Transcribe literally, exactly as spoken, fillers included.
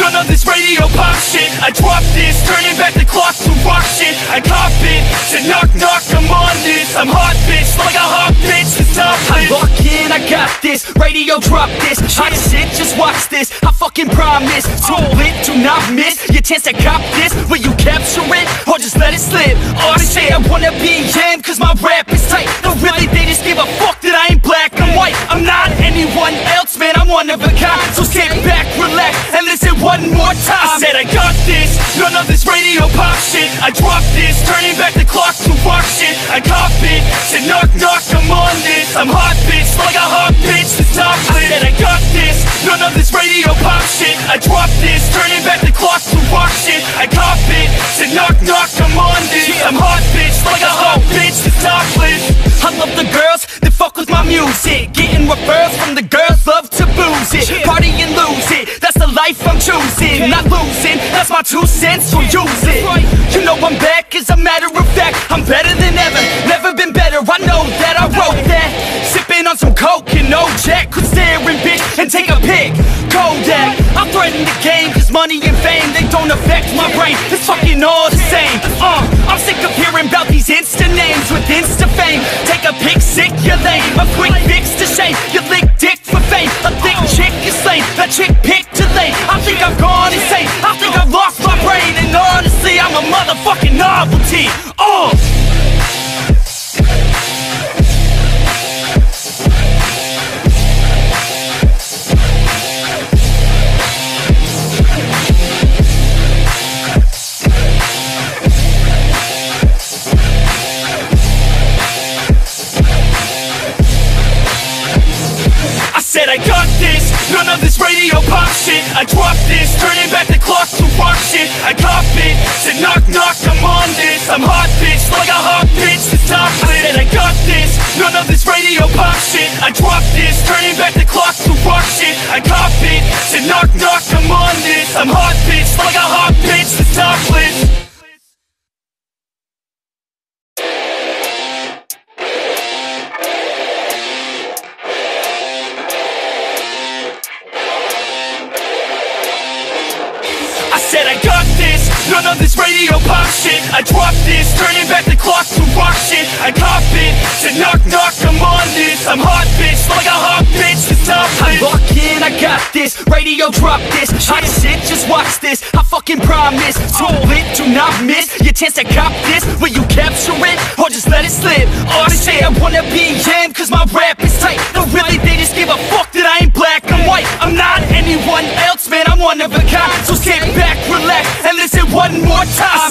None of this radio pop shit. I dropped this, turning back the clock to rock shit. I cop it, said knock knock, I'm on this. I'm hot bitch, like a hot bitch, it's up. I lock in, I got this, radio drop this. Try to sit, just watch this, I fucking promise. Too lit, do not miss your chance to cop this. Will you capture it, or just let it slip? Oh shit, I wanna be him, cause my rap is tight. No really, they just give a fuck that I ain't black and white. I'm not anyone else, man, I'm one of a kind. So sit back, relax, and listen one more time. I said I got this, none of this radio pop shit. I dropped this, turning back the clock to rock shit. I cop it, said knock knock, I'm on this. I'm hot bitch, like a hot bitch, it's top lit. I said I got this, none of this radio pop shit. I dropped this, turning back the clock to rock shit. I cop it, said knock knock, I'm on this. I'm hot bitch, like a hot bitch, it's top lit. I love the girls that fuck with my music, getting referrals from the girls, love to booze it, party and lose it. That's the life I'm choosing, not losing, that's my two cents, so use it. You know I'm back, as a matter of fact, I'm better than ever, never been better, I know that I wrote that. Sipping on some coke and no jack, quit staring bitch and take a pic, Kodak. I threaten the game, cause money and fame, they don't affect my brain, it's fucking all the same. Uh, I'm sick of hearing about these Insta names with Insta fame, take a pic, sick your lame, a quick fix to shame, you lick dick for fame, a thick chick is slain, that chick picked too late. I think I've gone insane, I think I've lost my brain, and honestly I'm a motherfucking novelty. Oh! I got this, none of this radio pop shit. I dropped this, turning back the clock to rock shit. I cop it, said knock knock, I'm on this. I'm hot bitch, like a hot bitch, it's top lit. And I got this, none of this radio pop shit. I dropped this, turning back the clock to rock shit. I cop it, said knock knock, I'm on this. I'm hot bitch, like a hot bitch, it's top lit. None of this radio pop shit. I dropped this, turning back the clock to rock shit. I cop it, said knock knock, I'm on this. I'm hot bitch, like a hot bitch, it's top lit. I lock in, I got this, radio drop this. Hot shit, just watch this, I fucking promise. Too lit, do not miss your chance to cop this. Will you capture it, or just let it slip? Oh shit, I wanna be him, cause my rap is tight. No really, they just give a fuck that I ain't black and white. I'm not anyone else, man, I'm one of a kind. So sit back, relax, and listen one more time.